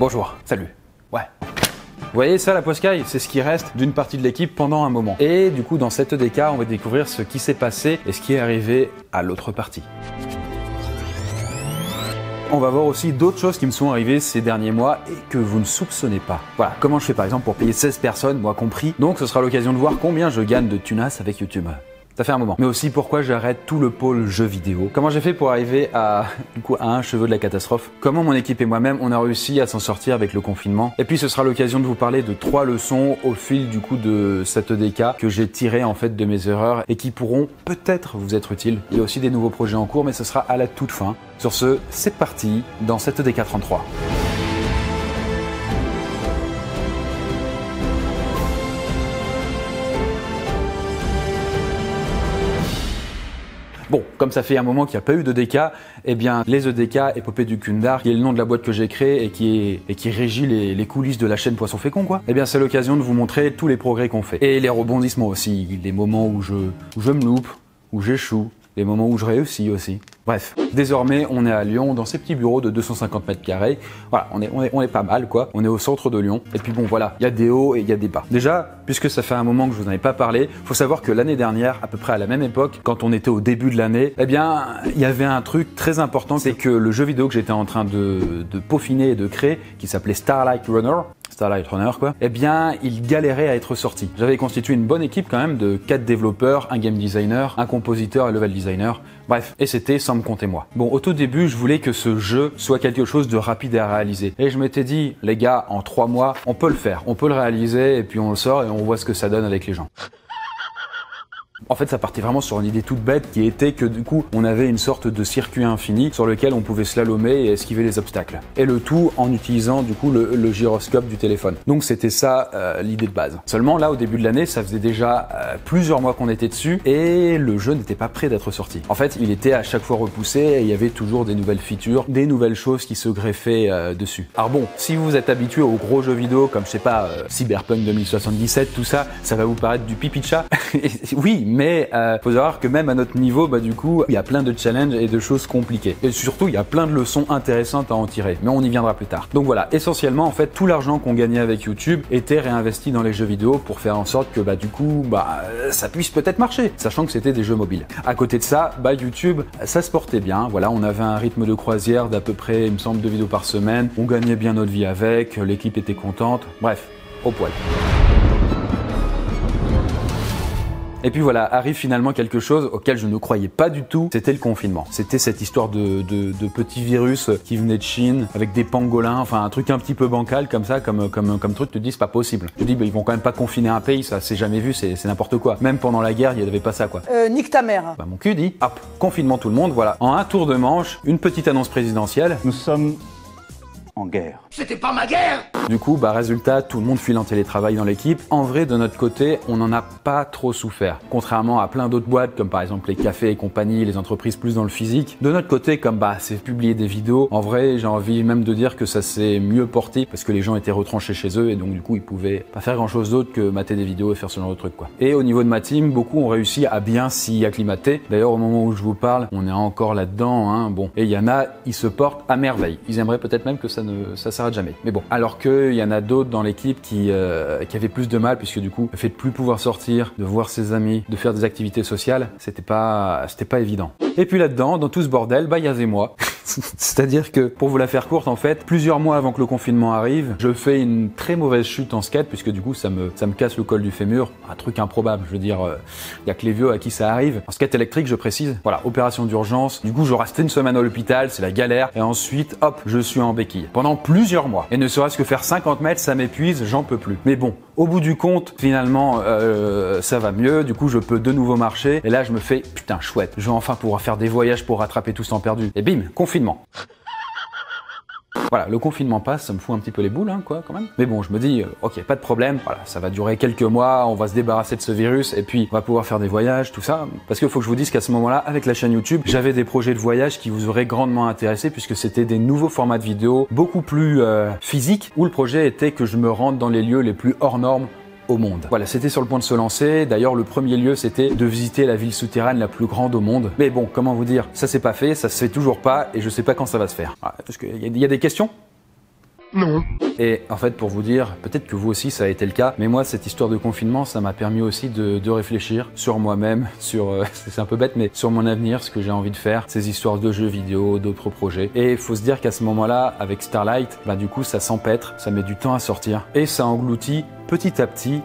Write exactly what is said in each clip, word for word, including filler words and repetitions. Bonjour, salut. Ouais. Vous voyez ça, la Poscaille, c'est ce qui reste d'une partie de l'équipe pendant un moment. Et du coup, dans cette E D K, on va découvrir ce qui s'est passé et ce qui est arrivé à l'autre partie. On va voir aussi d'autres choses qui me sont arrivées ces derniers mois et que vous ne soupçonnez pas. Voilà, comment je fais par exemple pour payer seize personnes, moi compris. Donc ce sera l'occasion de voir combien je gagne de tunas avec YouTube. Ça fait un moment. Mais aussi pourquoi j'arrête tout le pôle jeux vidéo. Comment j'ai fait pour arriver à, du coup, à un cheveu de la catastrophe. Comment mon équipe et moi-même on a réussi à s'en sortir avec le confinement. Et puis ce sera l'occasion de vous parler de trois leçons au fil du coup de cette E D K que j'ai tiré en fait de mes erreurs et qui pourront peut-être vous être utiles. Il y a aussi des nouveaux projets en cours mais ce sera à la toute fin. Sur ce, c'est parti dans cette E D K trente-trois. Bon, comme ça fait un moment qu'il n'y a pas eu d'E D K, eh bien les E D K, épopée du Kundar, qui est le nom de la boîte que j'ai créée et qui, est, et qui régit les, les coulisses de la chaîne Poisson Fécond, quoi, eh bien c'est l'occasion de vous montrer tous les progrès qu'on fait. Et les rebondissements aussi, les moments où je, où je me loupe, où j'échoue, les moments où je réussis aussi. Bref, désormais on est à Lyon, dans ces petits bureaux de deux cent cinquante mètres carrés. Voilà, on est, on, est, on est pas mal quoi, on est au centre de Lyon. Et puis bon voilà, il y a des hauts et il y a des bas. Déjà, puisque ça fait un moment que je vous en ai pas parlé, faut savoir que l'année dernière, à peu près à la même époque, quand on était au début de l'année, eh bien, il y avait un truc très important, c'est que le jeu vidéo que j'étais en train de, de peaufiner et de créer, qui s'appelait Starlight Runner, Starlight Runner quoi, eh bien il galérait à être sorti. J'avais constitué une bonne équipe quand même de quatre développeurs, un game designer, un compositeur et level designer, bref, et c'était sans me compter moi. Bon, au tout début, je voulais que ce jeu soit quelque chose de rapide à réaliser. Et je m'étais dit, les gars, en trois mois, on peut le faire, on peut le réaliser, et puis on le sort et on voit ce que ça donne avec les gens. En fait, ça partait vraiment sur une idée toute bête qui était que du coup, on avait une sorte de circuit infini sur lequel on pouvait slalomer et esquiver les obstacles. Et le tout en utilisant du coup le, le gyroscope du téléphone. Donc c'était ça euh, l'idée de base. Seulement là, au début de l'année, ça faisait déjà euh, plusieurs mois qu'on était dessus et le jeu n'était pas prêt d'être sorti. En fait, il était à chaque fois repoussé et il y avait toujours des nouvelles features, des nouvelles choses qui se greffaient euh, dessus. Alors bon, si vous êtes habitué aux gros jeux vidéo comme, je sais pas, euh, Cyberpunk deux mille soixante-dix-sept, tout ça, ça va vous paraître du pipi de chat. Oui, mais euh, faut savoir que même à notre niveau, bah du coup, il y a plein de challenges et de choses compliquées. Et surtout, il y a plein de leçons intéressantes à en tirer, mais on y viendra plus tard. Donc voilà, essentiellement, en fait, tout l'argent qu'on gagnait avec YouTube était réinvesti dans les jeux vidéo pour faire en sorte que, bah du coup, bah ça puisse peut-être marcher, sachant que c'était des jeux mobiles. À côté de ça, bah YouTube, ça se portait bien. Voilà, on avait un rythme de croisière d'à peu près, il me semble, deux vidéos par semaine. On gagnait bien notre vie avec, l'équipe était contente. Bref, au poil. Et puis voilà, arrive finalement quelque chose auquel je ne croyais pas du tout, c'était le confinement. C'était cette histoire de, de, de petits virus qui venaient de Chine, avec des pangolins, enfin un truc un petit peu bancal comme ça, comme, comme, comme truc, tu te dis c'est pas possible. Tu te dis, bah, ils vont quand même pas confiner un pays, ça c'est jamais vu, c'est n'importe quoi. Même pendant la guerre, il n'y avait pas ça quoi. Euh, nique ta mère. Bah mon cul dit, hop, confinement tout le monde, voilà. En un tour de manche, une petite annonce présidentielle. Nous sommes... en guerre. C'était pas ma guerre. Du coup, bah résultat, tout le monde file en télétravail dans l'équipe. En vrai, de notre côté, on n'en a pas trop souffert. Contrairement à plein d'autres boîtes, comme par exemple les cafés et compagnie, les entreprises plus dans le physique. De notre côté, comme bah c'est publier des vidéos, en vrai, j'ai envie même de dire que ça s'est mieux porté parce que les gens étaient retranchés chez eux et donc du coup, ils pouvaient pas faire grand chose d'autre que mater des vidéos et faire ce genre de trucs quoi. Et au niveau de ma team, beaucoup ont réussi à bien s'y acclimater. D'ailleurs, au moment où je vous parle, on est encore là-dedans, hein. Bon, et il y en a, ils se portent à merveille. Ils aimeraient peut-être même que ça ne ça s'arrête jamais. Mais bon, alors qu'il y en a d'autres dans l'équipe qui, euh, qui avaient plus de mal puisque du coup, le fait de plus pouvoir sortir, de voir ses amis, de faire des activités sociales, c'était pas, c'était pas évident. Et puis là-dedans, dans tout ce bordel, bah, il y avait moi. C'est-à-dire que, pour vous la faire courte, en fait, plusieurs mois avant que le confinement arrive, je fais une très mauvaise chute en skate puisque du coup, ça me, ça me casse le col du fémur. Un truc improbable, je veux dire, il euh, y a que les vieux à qui ça arrive. En skate électrique, je précise, voilà, opération d'urgence. Du coup, je restais une semaine à l'hôpital, c'est la galère. Et ensuite, hop, je suis en béquille. Pendant plusieurs mois. Et ne serait-ce que faire cinquante mètres, ça m'épuise, j'en peux plus. Mais bon, au bout du compte, finalement, euh, ça va mieux. Du coup, je peux de nouveau marcher. Et là, je me fais, putain, chouette, je vais enfin pouvoir faire des voyages pour rattraper tout ce temps perdu. Et bim, confinement. Voilà, le confinement passe, ça me fout un petit peu les boules, hein, quoi, quand même. Mais bon, je me dis, ok, pas de problème, voilà, ça va durer quelques mois, on va se débarrasser de ce virus, et puis on va pouvoir faire des voyages, tout ça. Parce qu'il faut que je vous dise qu'à ce moment-là, avec la chaîne YouTube, j'avais des projets de voyage qui vous auraient grandement intéressé, puisque c'était des nouveaux formats de vidéos, beaucoup plus euh, physiques, où le projet était que je me rende dans les lieux les plus hors normes au monde. Voilà, c'était sur le point de se lancer. D'ailleurs, le premier lieu, c'était de visiter la ville souterraine la plus grande au monde. Mais bon, comment vous dire, ça s'est pas fait, ça se fait toujours pas, et je sais pas quand ça va se faire. Ah, parce qu'il y, y a des questions ? Non. Et en fait, pour vous dire, peut-être que vous aussi ça a été le cas, mais moi cette histoire de confinement, ça m'a permis aussi de, de réfléchir sur moi-même, sur, euh, c'est un peu bête, mais sur mon avenir, ce que j'ai envie de faire, ces histoires de jeux vidéo, d'autres projets. Et faut se dire qu'à ce moment-là, avec Starlight, bah du coup ça s'empêtre, ça met du temps à sortir, et ça engloutit petit à petit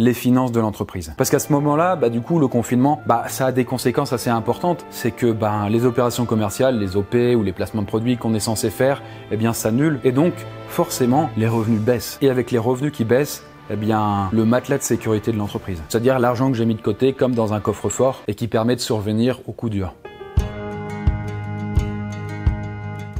les finances de l'entreprise. Parce qu'à ce moment-là, bah, du coup, le confinement, bah, ça a des conséquences assez importantes. C'est que bah, les opérations commerciales, les O P ou les placements de produits qu'on est censé faire, eh bien, s'annulent. Et donc, forcément, les revenus baissent. Et avec les revenus qui baissent, eh bien, le matelas de sécurité de l'entreprise. C'est-à-dire l'argent que j'ai mis de côté comme dans un coffre-fort et qui permet de survenir au coup dur.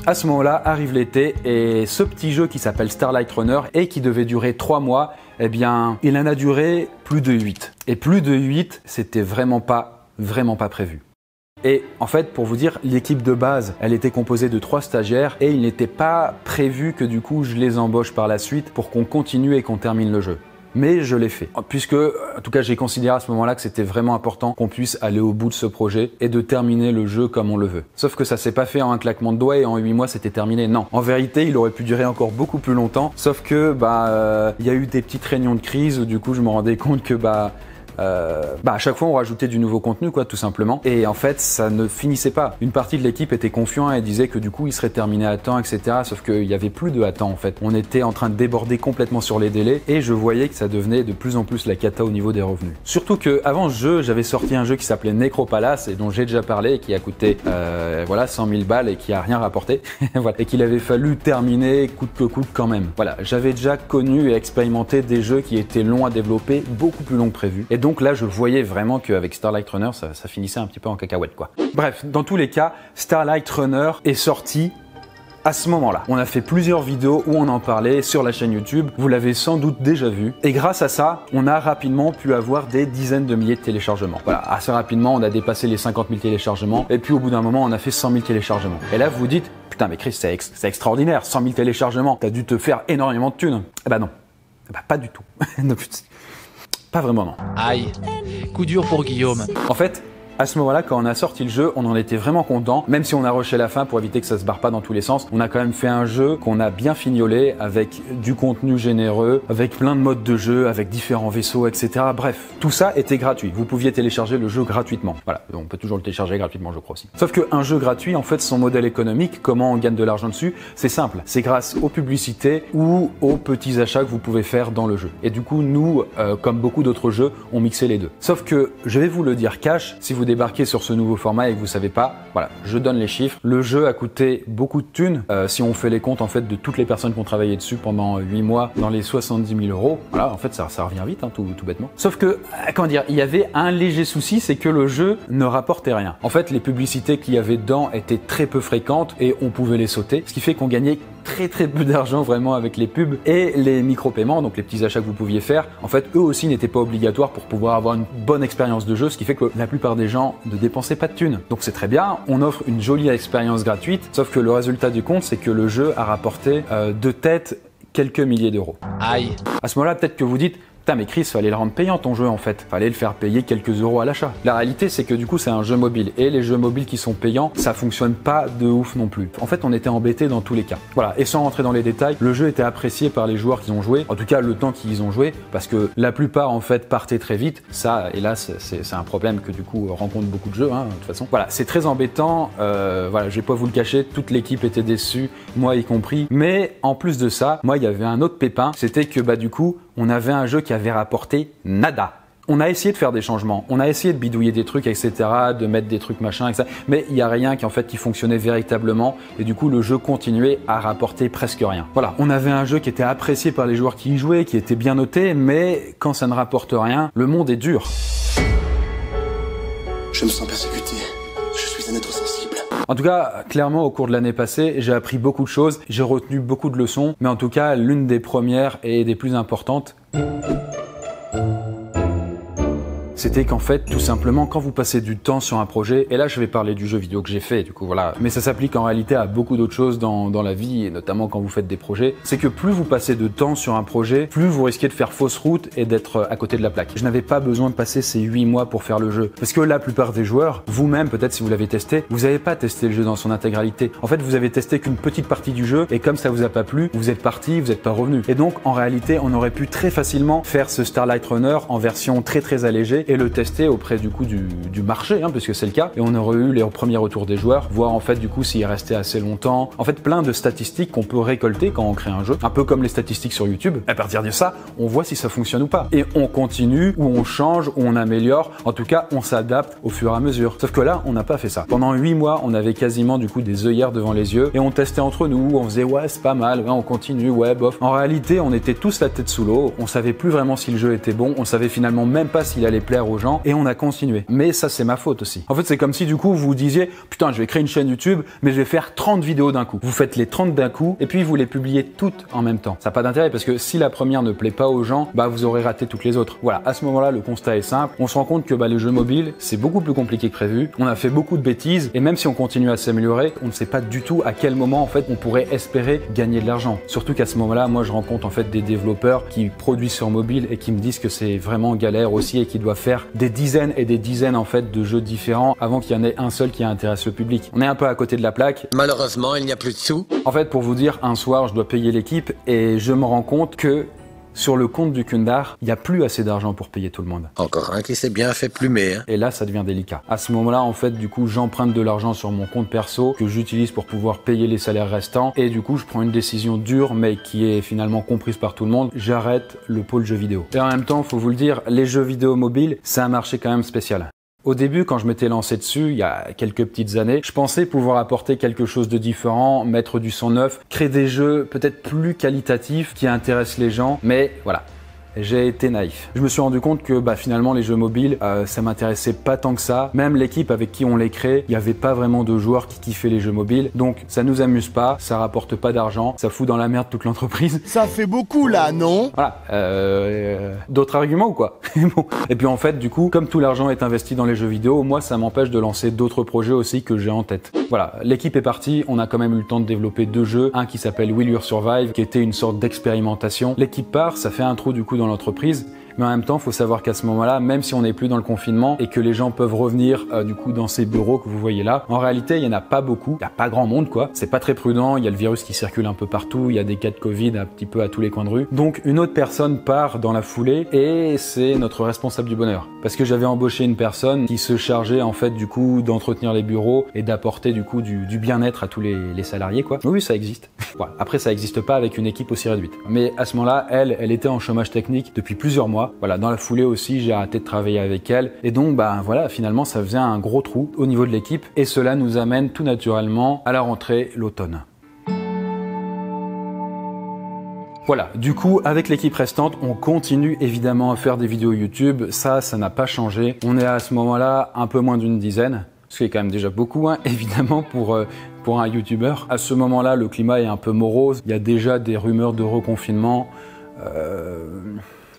À ce moment-là, arrive l'été et ce petit jeu qui s'appelle Starlight Runner et qui devait durer trois mois, eh bien, il en a duré plus de huit. Et plus de huit, c'était vraiment pas, vraiment pas prévu. Et en fait, pour vous dire, l'équipe de base, elle était composée de trois stagiaires et il n'était pas prévu que du coup, je les embauche par la suite pour qu'on continue et qu'on termine le jeu. Mais je l'ai fait, puisque, en tout cas, j'ai considéré à ce moment-là que c'était vraiment important qu'on puisse aller au bout de ce projet et de terminer le jeu comme on le veut. Sauf que ça s'est pas fait en un claquement de doigts et en huit mois, c'était terminé. Non, en vérité, il aurait pu durer encore beaucoup plus longtemps, sauf que, bah, euh, y a eu des petites réunions de crise où, du coup, je me rendais compte que, bah, Euh, bah à chaque fois on rajoutait du nouveau contenu quoi tout simplement et en fait ça ne finissait pas. Une partie de l'équipe était confiant et disait que du coup il serait terminé à temps, etc. Sauf qu'il n'y avait plus de à temps en fait. On était en train de déborder complètement sur les délais et je voyais que ça devenait de plus en plus la cata au niveau des revenus. Surtout que avant ce jeu j'avais sorti un jeu qui s'appelait Necropalace et dont j'ai déjà parlé et qui a coûté euh, voilà cent mille balles et qui a rien rapporté voilà. Et qu'il avait fallu terminer coûte que coûte quand même. Voilà, j'avais déjà connu et expérimenté des jeux qui étaient longs à développer, beaucoup plus longs que prévu. Et donc, Donc là, je voyais vraiment qu'avec Starlight Runner, ça, ça finissait un petit peu en cacahuète, quoi. Bref, dans tous les cas, Starlight Runner est sorti à ce moment-là. On a fait plusieurs vidéos où on en parlait sur la chaîne YouTube. Vous l'avez sans doute déjà vu. Et grâce à ça, on a rapidement pu avoir des dizaines de milliers de téléchargements. Voilà, assez rapidement, on a dépassé les cinquante mille téléchargements. Et puis, au bout d'un moment, on a fait cent mille téléchargements. Et là, vous vous dites, putain, mais Chris, c'est ex- c'est extraordinaire, cent mille téléchargements. T'as dû te faire énormément de thunes. Eh ben non, eh ben, pas du tout. Non, putain. Pas vraiment, non. Aïe, coup dur pour Guillaume. En fait, à ce moment-là, quand on a sorti le jeu, on en était vraiment content. Même si on a rushé la fin pour éviter que ça se barre pas dans tous les sens, on a quand même fait un jeu qu'on a bien fignolé avec du contenu généreux, avec plein de modes de jeu, avec différents vaisseaux, et cetera. Bref, tout ça était gratuit. Vous pouviez télécharger le jeu gratuitement. Voilà, on peut toujours le télécharger gratuitement, je crois aussi. Sauf qu'un jeu gratuit, en fait, son modèle économique, comment on gagne de l'argent dessus, c'est simple. C'est grâce aux publicités ou aux petits achats que vous pouvez faire dans le jeu. Et du coup, nous, euh, comme beaucoup d'autres jeux, on mixait les deux. Sauf que, je vais vous le dire cash, si vous débarquez sur ce nouveau format et que vous savez pas, voilà, je donne les chiffres. Le jeu a coûté beaucoup de thunes. Euh, si on fait les comptes en fait de toutes les personnes qui ont travaillé dessus pendant huit mois, dans les soixante-dix mille euros, voilà, en fait ça, ça revient vite, hein, tout, tout bêtement. Sauf que, comment dire, il y avait un léger souci, c'est que le jeu ne rapportait rien. En fait, les publicités qu'il y avait dedans étaient très peu fréquentes et on pouvait les sauter, ce qui fait qu'on gagnait très très peu d'argent vraiment avec les pubs et les micro-paiements, donc les petits achats que vous pouviez faire. En fait, eux aussi n'étaient pas obligatoires pour pouvoir avoir une bonne expérience de jeu, ce qui fait que la plupart des gens ne dépensez pas de thunes. Donc c'est très bien, on offre une jolie expérience gratuite, sauf que le résultat du compte, c'est que le jeu a rapporté euh, de tête quelques milliers d'euros. Aïe. À ce moment-là, peut-être que vous dites, putain mais Chris, fallait le rendre payant ton jeu en fait, fallait le faire payer quelques euros à l'achat. La réalité, c'est que du coup, c'est un jeu mobile, et les jeux mobiles qui sont payants, ça fonctionne pas de ouf non plus. En fait, on était embêtés dans tous les cas. Voilà, et sans rentrer dans les détails, le jeu était apprécié par les joueurs qui ont joué, en tout cas le temps qu'ils ont joué, parce que la plupart en fait partaient très vite. Ça, hélas, c'est un problème que du coup rencontre beaucoup de jeux, hein, de toute façon. Voilà, c'est très embêtant, euh, voilà, je vais pas vous le cacher, toute l'équipe était déçue, moi y compris, mais en plus de ça, moi il y avait un autre pépin, c'était que bah du coup, on avait un jeu qui avait rapporté nada. On a essayé de faire des changements, on a essayé de bidouiller des trucs, et cetera, de mettre des trucs machin, et cetera. Mais il n'y a rien qui en fait qui fonctionnait véritablement et du coup le jeu continuait à rapporter presque rien. Voilà, on avait un jeu qui était apprécié par les joueurs qui y jouaient, qui était bien noté, mais quand ça ne rapporte rien, le monde est dur. Je me sens persécuté, je suis un être sensible. En tout cas, clairement, au cours de l'année passée, j'ai appris beaucoup de choses, j'ai retenu beaucoup de leçons, mais en tout cas, l'une des premières et des plus importantes, c'était qu'en fait, tout simplement, quand vous passez du temps sur un projet, et là je vais parler du jeu vidéo que j'ai fait, du coup voilà, mais ça s'applique en réalité à beaucoup d'autres choses dans, dans la vie, et notamment quand vous faites des projets, c'est que plus vous passez de temps sur un projet, plus vous risquez de faire fausse route et d'être à côté de la plaque. Je n'avais pas besoin de passer ces huit mois pour faire le jeu, parce que la plupart des joueurs, vous-même peut-être si vous l'avez testé, vous n'avez pas testé le jeu dans son intégralité. En fait, vous avez testé qu'une petite partie du jeu, et comme ça vous a pas plu, vous êtes parti, vous n'êtes pas revenu. Et donc, en réalité, on aurait pu très facilement faire ce Starlight Runner en version très très allégée et le tester auprès du coup du, du marché, hein, puisque c'est le cas, et on aurait eu les premiers retours des joueurs, voir en fait du coup s'il restait assez longtemps. En fait, plein de statistiques qu'on peut récolter quand on crée un jeu, un peu comme les statistiques sur YouTube. À partir de ça, on voit si ça fonctionne ou pas. Et on continue, ou on change, ou on améliore. En tout cas, on s'adapte au fur et à mesure. Sauf que là, on n'a pas fait ça. Pendant huit mois, on avait quasiment du coup des œillères devant les yeux et on testait entre nous, on faisait ouais, c'est pas mal, ouais, on continue, ouais, bof. En réalité, on était tous la tête sous l'eau, on savait plus vraiment si le jeu était bon, on savait finalement même pas s'il allait plaire aux gens et on a continué. Mais ça, c'est ma faute aussi. En fait, c'est comme si du coup, vous vous disiez putain, je vais créer une chaîne YouTube, mais je vais faire trente vidéos d'un coup. Vous faites les trente d'un coup et puis vous les publiez toutes en même temps. Ça n'a pas d'intérêt parce que si la première ne plaît pas aux gens, bah vous aurez raté toutes les autres. Voilà, à ce moment-là, le constat est simple. On se rend compte que bah, les jeux mobiles, c'est beaucoup plus compliqué que prévu. On a fait beaucoup de bêtises et même si on continue à s'améliorer, on ne sait pas du tout à quel moment en fait on pourrait espérer gagner de l'argent. Surtout qu'à ce moment-là, moi je rencontre en fait des développeurs qui produisent sur mobile et qui me disent que c'est vraiment galère aussi et qu'ils doivent faire des dizaines et des dizaines en fait de jeux différents avant qu'il y en ait un seul qui intéresse le public. On est un peu à côté de la plaque. Malheureusement, il n'y a plus de sous. En fait, pour vous dire, un soir, je dois payer l'équipe et je me rends compte que sur le compte du Kundar, il n'y a plus assez d'argent pour payer tout le monde. Encore un qui s'est bien fait plumer. Hein. Et là, ça devient délicat. À ce moment-là, en fait, du coup, j'emprunte de l'argent sur mon compte perso que j'utilise pour pouvoir payer les salaires restants. Et du coup, je prends une décision dure, mais qui est finalement comprise par tout le monde. J'arrête le pôle jeux vidéo. Et en même temps, faut vous le dire, les jeux vidéo mobiles, c'est un marché quand même spécial. Au début, quand je m'étais lancé dessus, il y a quelques petites années, je pensais pouvoir apporter quelque chose de différent, mettre du sang neuf, créer des jeux peut-être plus qualitatifs qui intéressent les gens, mais voilà. J'ai été naïf. Je me suis rendu compte que bah, finalement les jeux mobiles, euh, ça m'intéressait pas tant que ça. Même l'équipe avec qui on les crée, il n'y avait pas vraiment de joueurs qui kiffaient les jeux mobiles. Donc ça nous amuse pas, ça rapporte pas d'argent, ça fout dans la merde toute l'entreprise. Ça fait beaucoup là, non? Voilà. Euh, euh, D'autres arguments ou quoi? Bon. Et puis en fait, du coup, comme tout l'argent est investi dans les jeux vidéo, moi ça m'empêche de lancer d'autres projets aussi que j'ai en tête. Voilà, l'équipe est partie, on a quand même eu le temps de développer deux jeux. Un qui s'appelle Will You Survive, qui était une sorte d'expérimentation. L'équipe part, ça fait un trou du coup dans l'entreprise, mais en même temps, il faut savoir qu'à ce moment-là, même si on n'est plus dans le confinement et que les gens peuvent revenir euh, du coup dans ces bureaux que vous voyez là, en réalité, il n'y en a pas beaucoup, il n'y a pas grand monde quoi, c'est pas très prudent, il y a le virus qui circule un peu partout, il y a des cas de Covid un petit peu à tous les coins de rue. Donc une autre personne part dans la foulée et c'est notre responsable du bonheur. Parce que j'avais embauché une personne qui se chargeait en fait du coup d'entretenir les bureaux et d'apporter du coup du, du bien-être à tous les, les salariés quoi. Mais oui, ça existe. Voilà. Après, ça n'existe pas avec une équipe aussi réduite. Mais à ce moment-là, elle, elle était en chômage technique depuis plusieurs mois. Voilà, dans la foulée aussi, j'ai arrêté de travailler avec elle. Et donc, bah voilà, finalement, ça faisait un gros trou au niveau de l'équipe. Et cela nous amène tout naturellement à la rentrée, l'automne. Voilà, du coup, avec l'équipe restante, on continue évidemment à faire des vidéos YouTube. Ça, ça n'a pas changé. On est à ce moment-là un peu moins d'une dizaine, ce qui est quand même déjà beaucoup, hein, évidemment, pour... Euh, pour un youtubeur. À ce moment-là, le climat est un peu morose. Il y a déjà des rumeurs de reconfinement. Euh...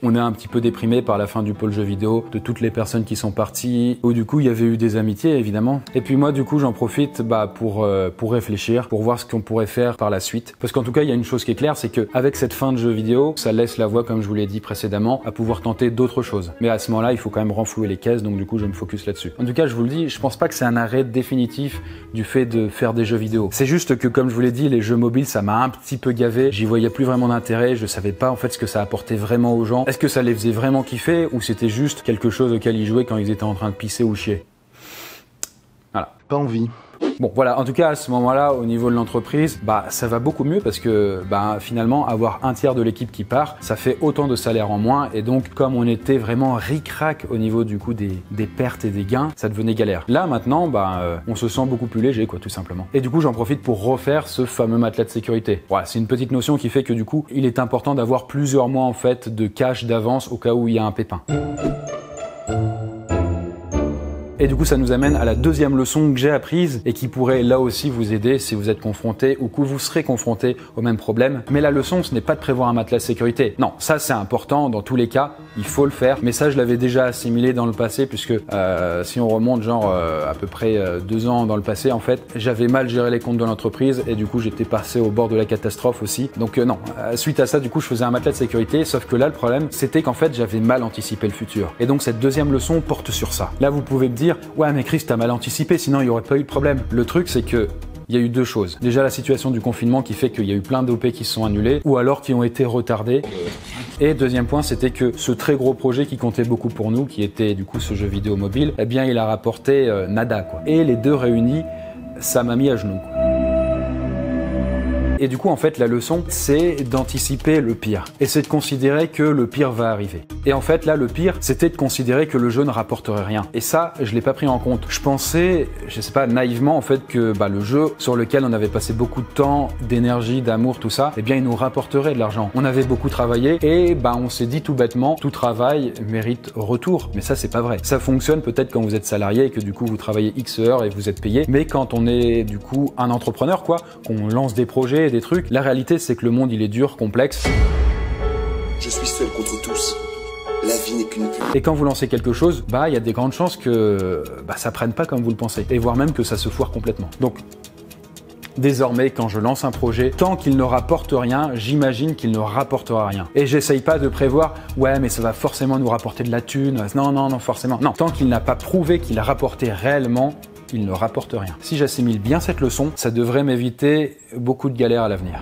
On est un petit peu déprimé par la fin du pôle jeu vidéo, de toutes les personnes qui sont parties, où du coup il y avait eu des amitiés évidemment. Et puis moi du coup j'en profite bah, pour, euh, pour réfléchir, pour voir ce qu'on pourrait faire par la suite. Parce qu'en tout cas il y a une chose qui est claire, c'est qu'avec cette fin de jeu vidéo, ça laisse la voie, comme je vous l'ai dit précédemment, à pouvoir tenter d'autres choses. Mais à ce moment-là, il faut quand même renflouer les caisses, donc du coup je me focus là-dessus. En tout cas je vous le dis, je pense pas que c'est un arrêt définitif du fait de faire des jeux vidéo. C'est juste que comme je vous l'ai dit, les jeux mobiles ça m'a un petit peu gavé, j'y voyais plus vraiment d'intérêt, je savais pas en fait ce que ça apportait vraiment aux gens. Est-ce que ça les faisait vraiment kiffer ou c'était juste quelque chose auquel ils jouaient quand ils étaient en train de pisser ou chier? Voilà. Pas envie. Bon voilà, en tout cas à ce moment-là, au niveau de l'entreprise, bah ça va beaucoup mieux parce que bah, finalement avoir un tiers de l'équipe qui part, ça fait autant de salaire en moins et donc comme on était vraiment ric-rac au niveau du coup des, des pertes et des gains, ça devenait galère. Là maintenant, bah euh, on se sent beaucoup plus léger quoi tout simplement. Et du coup j'en profite pour refaire ce fameux matelas de sécurité. Voilà, c'est une petite notion qui fait que du coup, il est important d'avoir plusieurs mois en fait de cash d'avance au cas où il y a un pépin. Et du coup, ça nous amène à la deuxième leçon que j'ai apprise et qui pourrait là aussi vous aider si vous êtes confronté ou que vous serez confronté au même problème. Mais la leçon, ce n'est pas de prévoir un matelas sécurité. Non, ça c'est important, dans tous les cas, il faut le faire. Mais ça, je l'avais déjà assimilé dans le passé puisque euh, si on remonte genre euh, à peu près euh, deux ans dans le passé, en fait, j'avais mal géré les comptes de l'entreprise et du coup, j'étais passé au bord de la catastrophe aussi. Donc euh, non, euh, suite à ça, du coup, je faisais un matelas de sécurité, sauf que là, le problème, c'était qu'en fait, j'avais mal anticipé le futur. Et donc, cette deuxième leçon porte sur ça. Là, vous pouvez me dire, ouais, mais Chris, t'as mal anticipé, sinon il n'y aurait pas eu de problème. Le truc, c'est que il y a eu deux choses. Déjà, la situation du confinement qui fait qu'il y a eu plein d'O P qui se sont annulés ou alors qui ont été retardés. Et deuxième point, c'était que ce très gros projet qui comptait beaucoup pour nous, qui était du coup ce jeu vidéo mobile, eh bien, il a rapporté euh, nada, quoi. Et les deux réunis, ça m'a mis à genoux, quoi. Et du coup, en fait, la leçon, c'est d'anticiper le pire. Et c'est de considérer que le pire va arriver. Et en fait, là, le pire, c'était de considérer que le jeu ne rapporterait rien. Et ça, je l'ai pas pris en compte. Je pensais, je sais pas, naïvement, en fait, que bah, le jeu sur lequel on avait passé beaucoup de temps, d'énergie, d'amour, tout ça, eh bien, il nous rapporterait de l'argent. On avait beaucoup travaillé et bah, on s'est dit tout bêtement, tout travail mérite retour. Mais ça, c'est pas vrai. Ça fonctionne peut-être quand vous êtes salarié et que du coup, vous travaillez X heures et vous êtes payé. Mais quand on est du coup un entrepreneur, quoi, qu'on lance des projets, des trucs. La réalité, c'est que le monde, il est dur, complexe. Je suis seul contre tous. La vie n'est qu'une pub. Et quand vous lancez quelque chose, bah, il y a des grandes chances que bah, ça prenne pas comme vous le pensez, et voire même que ça se foire complètement. Donc, désormais, quand je lance un projet, tant qu'il ne rapporte rien, j'imagine qu'il ne rapportera rien. Et j'essaye pas de prévoir, ouais, mais ça va forcément nous rapporter de la thune. Non, non, non, forcément. Non, tant qu'il n'a pas prouvé qu'il a rapporté réellement, il ne rapporte rien. Si j'assimile bien cette leçon, ça devrait m'éviter beaucoup de galères à l'avenir.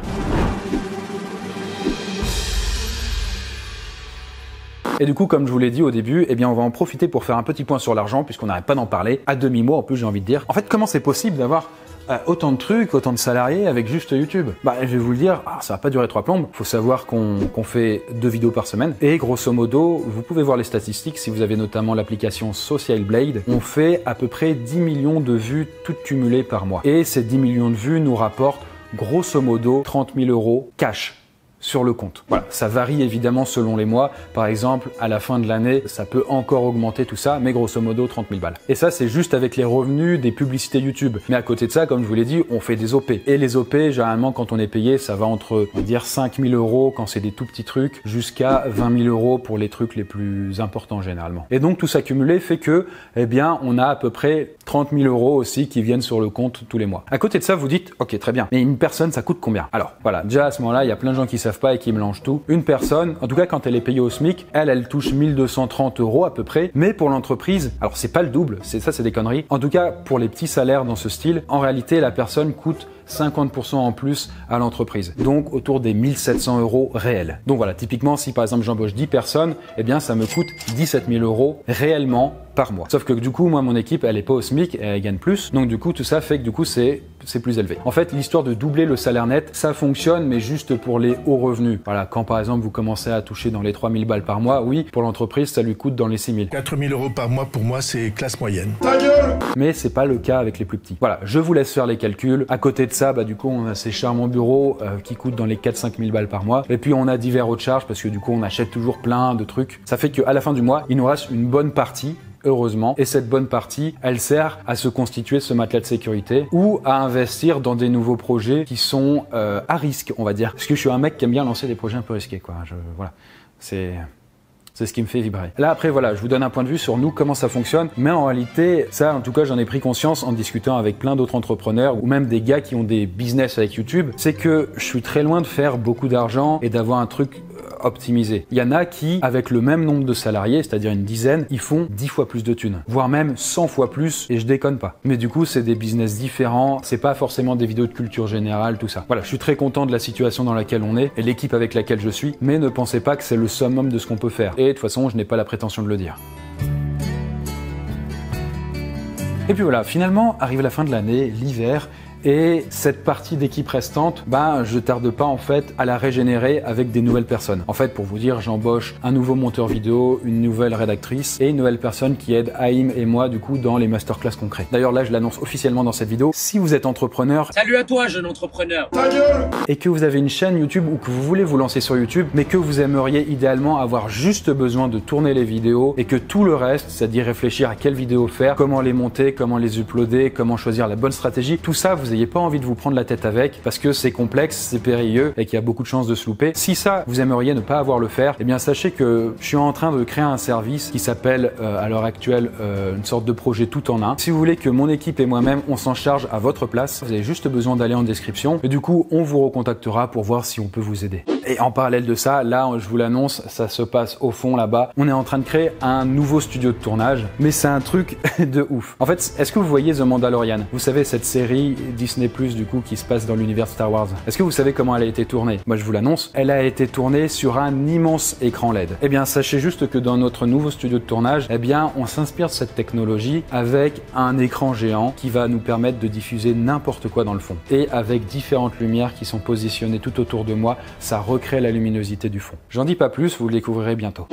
Et du coup, comme je vous l'ai dit au début, eh bien, on va en profiter pour faire un petit point sur l'argent puisqu'on n'arrête pas d'en parler. À demi-mot, en plus, j'ai envie de dire. En fait, comment c'est possible d'avoir Euh, autant de trucs, autant de salariés avec juste YouTube? Bah, je vais vous le dire, ça va pas durer trois plombes. Faut savoir qu'on qu'on fait deux vidéos par semaine. Et grosso modo, vous pouvez voir les statistiques si vous avez notamment l'application Social Blade. On fait à peu près dix millions de vues toutes cumulées par mois. Et ces dix millions de vues nous rapportent grosso modo trente mille euros cash sur le compte. Voilà, ça varie évidemment selon les mois. Par exemple, à la fin de l'année, ça peut encore augmenter tout ça, mais grosso modo trente mille balles. Et ça, c'est juste avec les revenus des publicités YouTube. Mais à côté de ça, comme je vous l'ai dit, on fait des O P. Et les O P, généralement, quand on est payé, ça va entre, on va dire, cinq mille euros quand c'est des tout petits trucs, jusqu'à vingt mille euros pour les trucs les plus importants généralement. Et donc tout ça cumulé fait que, eh bien, on a à peu près trente mille euros aussi qui viennent sur le compte tous les mois. À côté de ça, vous dites, ok, très bien. Mais une personne, ça coûte combien? Alors, voilà. Déjà à ce moment-là, il y a plein de gens qui pas et qui mélange tout. Une personne, en tout cas quand elle est payée au SMIC, elle, elle touche mille deux cent trente euros à peu près, mais pour l'entreprise, alors c'est pas le double, c'est ça, c'est des conneries. En tout cas, pour les petits salaires dans ce style, en réalité, la personne coûte cinquante pour cent en plus à l'entreprise. Donc, autour des mille sept cents euros réels. Donc voilà, typiquement, si par exemple j'embauche dix personnes, eh bien, ça me coûte dix-sept mille euros réellement par mois. Sauf que du coup, moi, mon équipe, elle est pas au SMIC et elle gagne plus. Donc du coup, tout ça fait que du coup, c'est c'est plus élevé. En fait, l'histoire de doubler le salaire net, ça fonctionne, mais juste pour les hauts revenus. Voilà, quand par exemple, vous commencez à toucher dans les trois mille balles par mois, oui, pour l'entreprise, ça lui coûte dans les six mille. quatre mille euros par mois, pour moi, c'est classe moyenne. Ta gueule ! Mais c'est pas le cas avec les plus petits. Voilà, je vous laisse faire les calculs. À côté de ça, bah, du coup, on a ces charmants bureaux euh, qui coûtent dans les quatre à cinq mille balles par mois. Et puis, on a divers autres charges parce que du coup, on achète toujours plein de trucs. Ça fait qu'à la fin du mois, il nous reste une bonne partie, heureusement. Et cette bonne partie, elle sert à se constituer ce matelas de sécurité ou à investir dans des nouveaux projets qui sont euh, à risque, on va dire. Parce que je suis un mec qui aime bien lancer des projets un peu risqués, quoi. Je, voilà, c'est... C'est ce qui me fait vibrer. Là, après, voilà, je vous donne un point de vue sur nous, comment ça fonctionne. Mais en réalité, ça, en tout cas, j'en ai pris conscience en discutant avec plein d'autres entrepreneurs ou même des gars qui ont des business avec YouTube. C'est que je suis très loin de faire beaucoup d'argent et d'avoir un truc optimisé. Il y en a qui, avec le même nombre de salariés, c'est-à-dire une dizaine, ils font dix fois plus de thunes, voire même cent fois plus, et je déconne pas. Mais du coup, c'est des business différents, c'est pas forcément des vidéos de culture générale, tout ça. Voilà, je suis très content de la situation dans laquelle on est et l'équipe avec laquelle je suis, mais ne pensez pas que c'est le summum de ce qu'on peut faire. Et de toute façon, je n'ai pas la prétention de le dire. Et puis voilà, finalement, arrive la fin de l'année, l'hiver, et cette partie d'équipe restante, ben, je tarde pas en fait à la régénérer avec des nouvelles personnes. En fait, pour vous dire, j'embauche un nouveau monteur vidéo, une nouvelle rédactrice et une nouvelle personne qui aide Haïm et moi du coup dans les masterclass concrets. D'ailleurs là, je l'annonce officiellement dans cette vidéo. Si vous êtes entrepreneur, salut à toi jeune entrepreneur, ta gueule, et que vous avez une chaîne YouTube ou que vous voulez vous lancer sur YouTube, mais que vous aimeriez idéalement avoir juste besoin de tourner les vidéos et que tout le reste, c'est-à-dire réfléchir à quelle vidéo faire, comment les monter, comment les uploader, comment choisir la bonne stratégie, tout ça, vous n'ayez pas envie de vous prendre la tête avec parce que c'est complexe, c'est périlleux et qu'il y a beaucoup de chances de se louper. Si ça, vous aimeriez ne pas avoir le faire, eh bien sachez que je suis en train de créer un service qui s'appelle euh, à l'heure actuelle euh, une sorte de projet tout en un. Si vous voulez que mon équipe et moi-même, on s'en charge à votre place, vous avez juste besoin d'aller en description et du coup, on vous recontactera pour voir si on peut vous aider. Et en parallèle de ça, là, je vous l'annonce, ça se passe au fond là-bas. On est en train de créer un nouveau studio de tournage, mais c'est un truc de ouf. En fait, est-ce que vous voyez The Mandalorian? Vous savez, cette série Disney plus, du coup, qui se passe dans l'univers Star Wars. Est-ce que vous savez comment elle a été tournée? Moi, je vous l'annonce, elle a été tournée sur un immense écran L E D. Eh bien, sachez juste que dans notre nouveau studio de tournage, eh bien, on s'inspire de cette technologie avec un écran géant qui va nous permettre de diffuser n'importe quoi dans le fond. Et avec différentes lumières qui sont positionnées tout autour de moi, ça recrée la luminosité du fond. J'en dis pas plus, vous le découvrirez bientôt.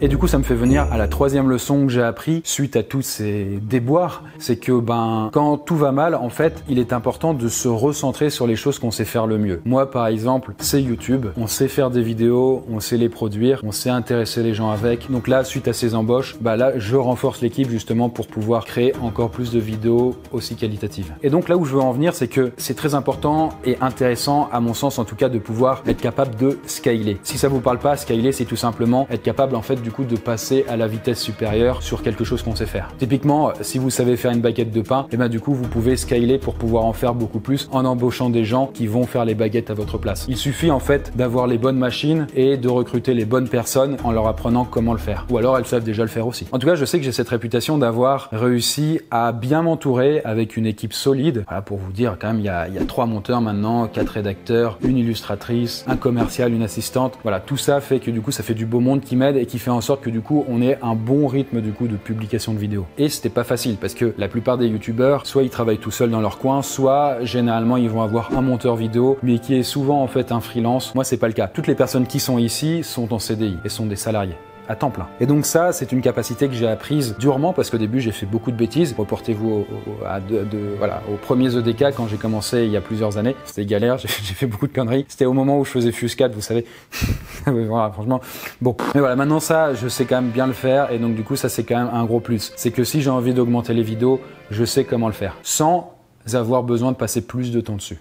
Et du coup, ça me fait venir à la troisième leçon que j'ai appris suite à tous ces déboires, c'est que ben quand tout va mal, en fait, il est important de se recentrer sur les choses qu'on sait faire le mieux. Moi, par exemple, c'est YouTube. On sait faire des vidéos, on sait les produire, on sait intéresser les gens avec. Donc là, suite à ces embauches, bah là, je renforce l'équipe justement pour pouvoir créer encore plus de vidéos aussi qualitatives. Et donc là où je veux en venir, c'est que c'est très important et intéressant, à mon sens en tout cas, de pouvoir être capable de scaler. Si ça vous parle pas, scaler, c'est tout simplement être capable en fait de du coup de passer à la vitesse supérieure sur quelque chose qu'on sait faire. Typiquement, si vous savez faire une baguette de pain, et bien du coup vous pouvez scaler pour pouvoir en faire beaucoup plus en embauchant des gens qui vont faire les baguettes à votre place. Il suffit en fait d'avoir les bonnes machines et de recruter les bonnes personnes en leur apprenant comment le faire. Ou alors elles savent déjà le faire aussi. En tout cas, je sais que j'ai cette réputation d'avoir réussi à bien m'entourer avec une équipe solide. Voilà, pour vous dire, quand même, il y a, il y a trois monteurs maintenant, quatre rédacteurs, une illustratrice, un commercial, une assistante. Voilà, tout ça fait que du coup ça fait du beau monde qui m'aide et qui fait en sorte que du coup on ait un bon rythme du coup de publication de vidéos. Et c'était pas facile parce que la plupart des youtubeurs, soit ils travaillent tout seuls dans leur coin, soit généralement ils vont avoir un monteur vidéo mais qui est souvent en fait un freelance. Moi c'est pas le cas. Toutes les personnes qui sont ici sont en C D I et sont des salariés à temps plein. Et donc ça, c'est une capacité que j'ai apprise durement parce qu'au début, j'ai fait beaucoup de bêtises. Reportez-vous au, au, à de, de, voilà, aux premiers E D K quand j'ai commencé il y a plusieurs années. C'était galère, j'ai fait beaucoup de conneries. C'était au moment où je faisais Fuscat, vous savez. Voilà, franchement, bon. Mais voilà, maintenant ça, je sais quand même bien le faire et donc du coup, ça c'est quand même un gros plus. C'est que si j'ai envie d'augmenter les vidéos, je sais comment le faire sans avoir besoin de passer plus de temps dessus.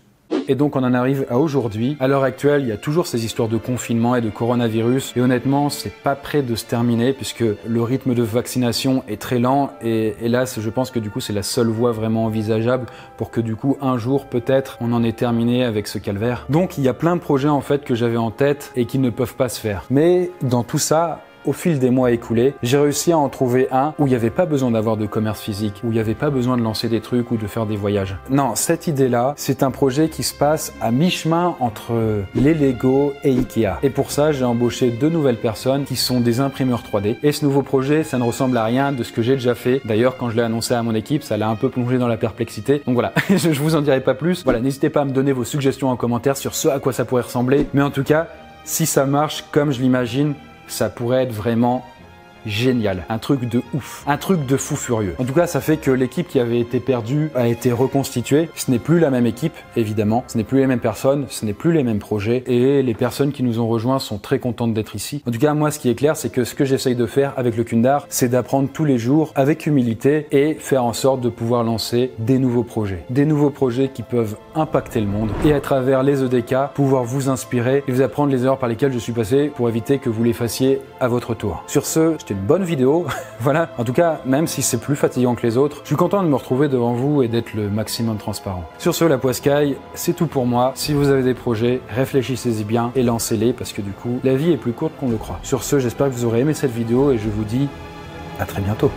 Et donc on en arrive à aujourd'hui. À l'heure actuelle, il y a toujours ces histoires de confinement et de coronavirus. Et honnêtement, c'est pas près de se terminer puisque le rythme de vaccination est très lent. Et hélas, je pense que du coup, c'est la seule voie vraiment envisageable pour que du coup, un jour peut-être, on en ait terminé avec ce calvaire. Donc il y a plein de projets en fait que j'avais en tête et qui ne peuvent pas se faire. Mais dans tout ça, au fil des mois écoulés, j'ai réussi à en trouver un où il n'y avait pas besoin d'avoir de commerce physique, où il n'y avait pas besoin de lancer des trucs ou de faire des voyages. Non, cette idée-là, c'est un projet qui se passe à mi-chemin entre les Lego et Ikea. Et pour ça, j'ai embauché deux nouvelles personnes qui sont des imprimeurs trois D. Et ce nouveau projet, ça ne ressemble à rien de ce que j'ai déjà fait. D'ailleurs, quand je l'ai annoncé à mon équipe, ça l'a un peu plongé dans la perplexité. Donc voilà, je vous en dirai pas plus. Voilà, n'hésitez pas à me donner vos suggestions en commentaire sur ce à quoi ça pourrait ressembler. Mais en tout cas, si ça marche comme je l'imagine, ça pourrait être vraiment génial. Un truc de ouf. Un truc de fou furieux. En tout cas, ça fait que l'équipe qui avait été perdue a été reconstituée. Ce n'est plus la même équipe, évidemment. Ce n'est plus les mêmes personnes. Ce n'est plus les mêmes projets. Et les personnes qui nous ont rejoints sont très contentes d'être ici. En tout cas, moi, ce qui est clair, c'est que ce que j'essaye de faire avec le Kundar, c'est d'apprendre tous les jours avec humilité et faire en sorte de pouvoir lancer des nouveaux projets. Des nouveaux projets qui peuvent impacter le monde. Et à travers les E D K, pouvoir vous inspirer et vous apprendre les erreurs par lesquelles je suis passé pour éviter que vous les fassiez à votre tour. Sur ce, je une bonne vidéo, voilà. En tout cas, même si c'est plus fatigant que les autres, je suis content de me retrouver devant vous et d'être le maximum transparent. Sur ce, la Poiscaille, c'est tout pour moi. Si vous avez des projets, réfléchissez-y bien et lancez-les parce que du coup, la vie est plus courte qu'on le croit. Sur ce, j'espère que vous aurez aimé cette vidéo et je vous dis à très bientôt.